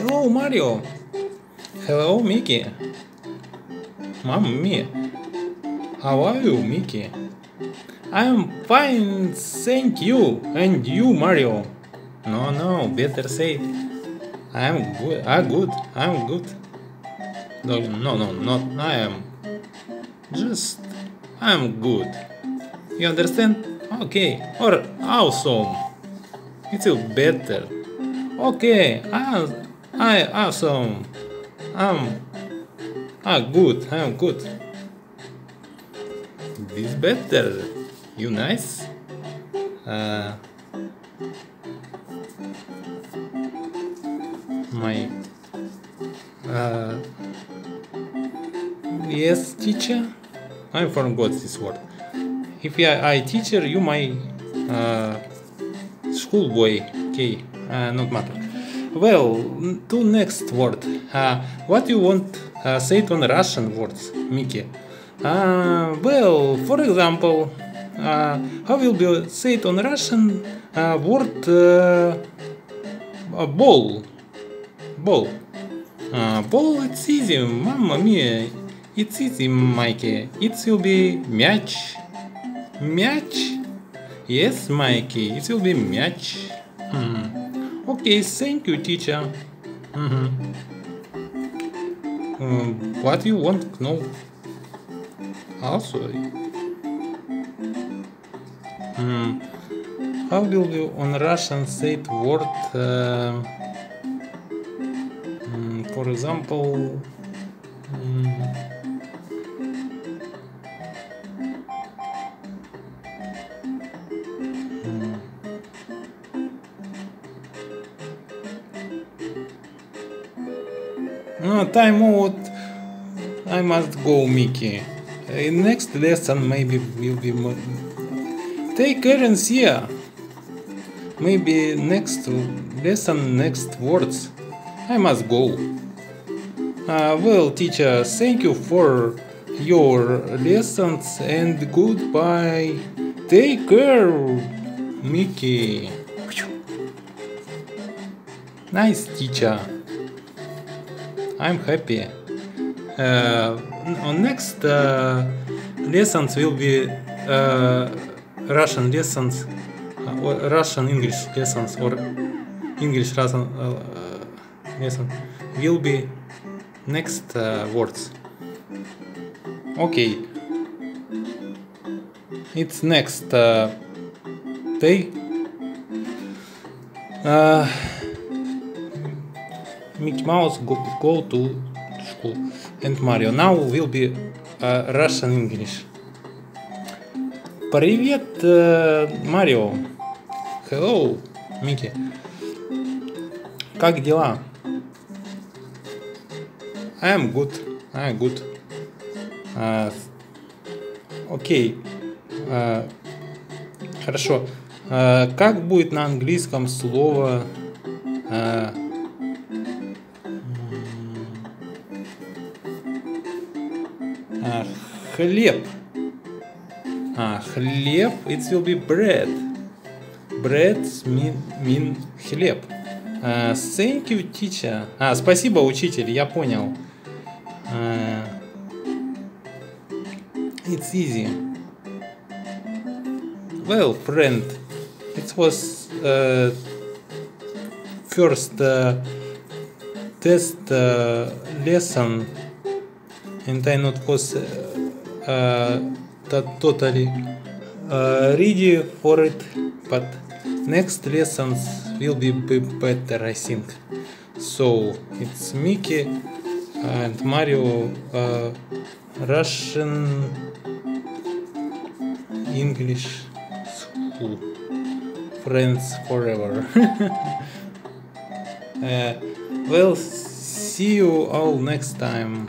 Hello, Mario. Hello, Mickey. Mamma mia. How are you, Mickey? I am fine, thank you. And you, Mario? No, better say it. I am good. I'm good. No, not I am. Just I am good. You understand? Okay. Or awesome. It's better. Okay. I awesome. I'm good. This better. You nice? Yes, teacher? I forgot this word. If I teacher, you my schoolboy. Okay, not matter. Well, to next word. What you want say it on Russian words, Mickey? Well, for example, how will be say it on Russian word ball? Ball. Ball, it's easy, mamma mia. It's easy, Mikey. It will be мяч. Мяч? Yes, Mikey. It will be мяч. Okay, thank you, teacher. What you want to know? Also, how will you on Russian say the word? For example, no, time out. I must go, Mickey. Next lesson maybe will be more. Take care and see ya. Maybe next lesson, next words. I must go. Well, teacher, thank you for your lessons and goodbye. Take care, Mickey. Nice, teacher. I'm happy. On next lessons will be Russian lessons, or Russian English lessons, or English Russian lesson will be. Next words. Okay. It's next day. Mickey Mouse go to school and Mario. Now will be Russian English. Привет, Mario. Hello, Mickey. Как дела? I am good. Окей. Хорошо. Как будет на английском слово хлеб? Хлеб. It will be bread. Bread mean хлеб. Thank you, teacher. Спасибо, учитель. Я понял. It's easy. Well, friend, it was first test lesson, and I not was totally ready for it, but next lessons will be better, I think. So it's Mickey and Mario, Russian English school. Friends forever. Well, see you all next time.